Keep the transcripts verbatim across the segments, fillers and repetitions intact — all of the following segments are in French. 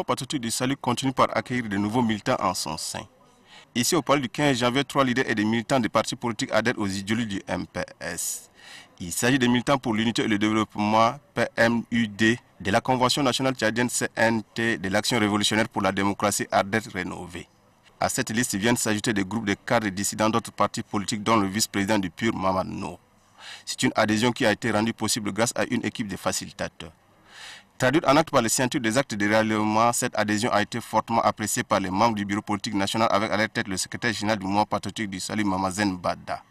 mouvement patriotique du salut continue par accueillir de nouveaux militants en son sein. Ici au palais du quinze janvier, trois leaders et des militants des partis politiques adhèrent aux idéologies du M P S. Il s'agit des militants pour l'unité et le développement P M U D, de la Convention nationale tchadienne C N T, de l'Action révolutionnaire pour la démocratie adhèrent rénovée. À cette liste viennent s'ajouter des groupes de cadres dissidents d'autres partis politiques dont le vice-président du P U R, Mahamat No. C'est une adhésion qui a été rendue possible grâce à une équipe de facilitateurs. Traduite en acte par les signatures des actes de réellement, cette adhésion a été fortement appréciée par les membres du bureau politique national avec à leur tête le secrétaire général du mouvement patriotique du Salim Mamazen Badda.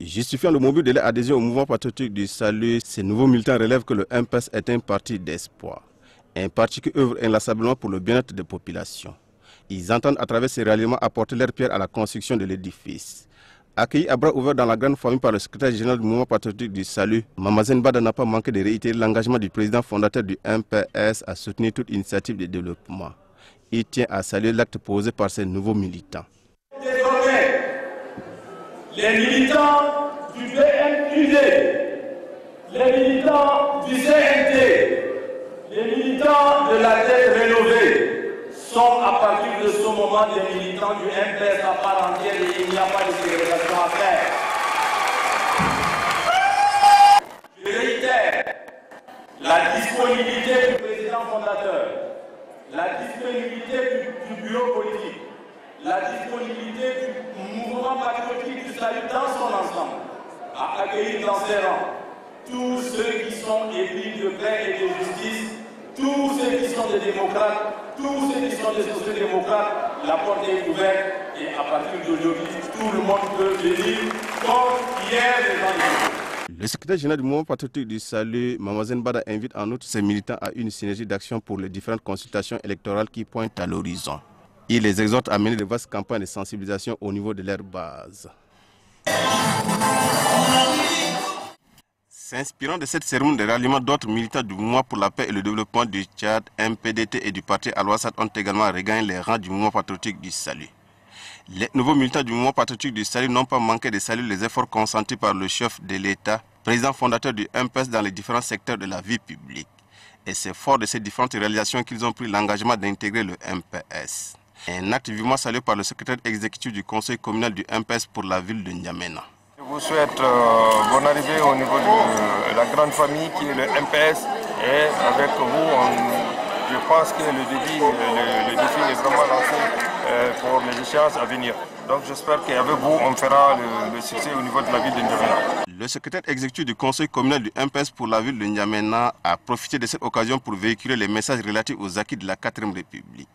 Justifiant le mobile de l'adhésion au mouvement patriotique du salut, ces nouveaux militants relèvent que le M P S est un parti d'espoir, un parti qui œuvre inlassablement pour le bien-être des populations. Ils entendent à travers ces ralliements apporter leur pierre à la construction de l'édifice. Accueilli à bras ouverts dans la grande famille par le secrétaire général du mouvement patriotique du salut, Mamazen Badda n'a pas manqué de réitérer l'engagement du président fondateur du M P S à soutenir toute initiative de développement. Il tient à saluer l'acte posé par ces nouveaux militants. Les militants du P M U D, les militants du C N T, les militants de la tête rénovée sont à partir de ce moment des militants du M P S à part entière et il n'y a pas de ségrégation à faire. Je réitère la disponibilité du président fondateur, la disponibilité du, du bureau politique, la disponibilité du mouvement patriotique du salut dans son ensemble, à accueillir dans ses rangs tous ceux qui sont épris de paix et de justice, tous ceux qui sont des démocrates, tous ceux qui sont des sociodémocrates. La porte est ouverte et à partir d'aujourd'hui, tout le monde peut venir comme hier les gens. Le secrétaire général du mouvement patriotique du salut, Mamazen Badda, invite en outre ses militants à une synergie d'action pour les différentes consultations électorales qui pointent à l'horizon. Il les exhorte à mener de vastes campagnes de sensibilisation au niveau de leur base. S'inspirant de cette cérémonie de ralliement, d'autres militants du mouvement pour la paix et le développement du Tchad, M P D T et du parti Al-Wassat ont également regagné les rangs du mouvement patriotique du salut. Les nouveaux militants du mouvement patriotique du salut n'ont pas manqué de saluer les efforts consentis par le chef de l'État, président fondateur du M P S dans les différents secteurs de la vie publique. Et c'est fort de ces différentes réalisations qu'ils ont pris l'engagement d'intégrer le M P S. Un acte vivement salué par le secrétaire exécutif du conseil communal du M P S pour la ville de Nyamena. Je vous souhaite euh, bonne arrivée au niveau de, de la grande famille qui est le M P S. Et avec vous, on, je pense que le défi, le, le défi est vraiment lancé euh, pour les échéances à venir. Donc j'espère qu'avec vous, on fera le, le succès au niveau de la ville de Nyamena. Le secrétaire exécutif du conseil communal du M P S pour la ville de Nyamena a profité de cette occasion pour véhiculer les messages relatifs aux acquis de la quatrième République.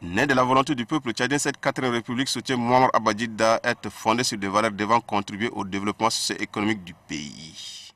Née de la volonté du peuple tchadien, cette quatrième République soutient Mouammar Abadjida être fondée sur des valeurs devant contribuer au développement socio-économique du pays.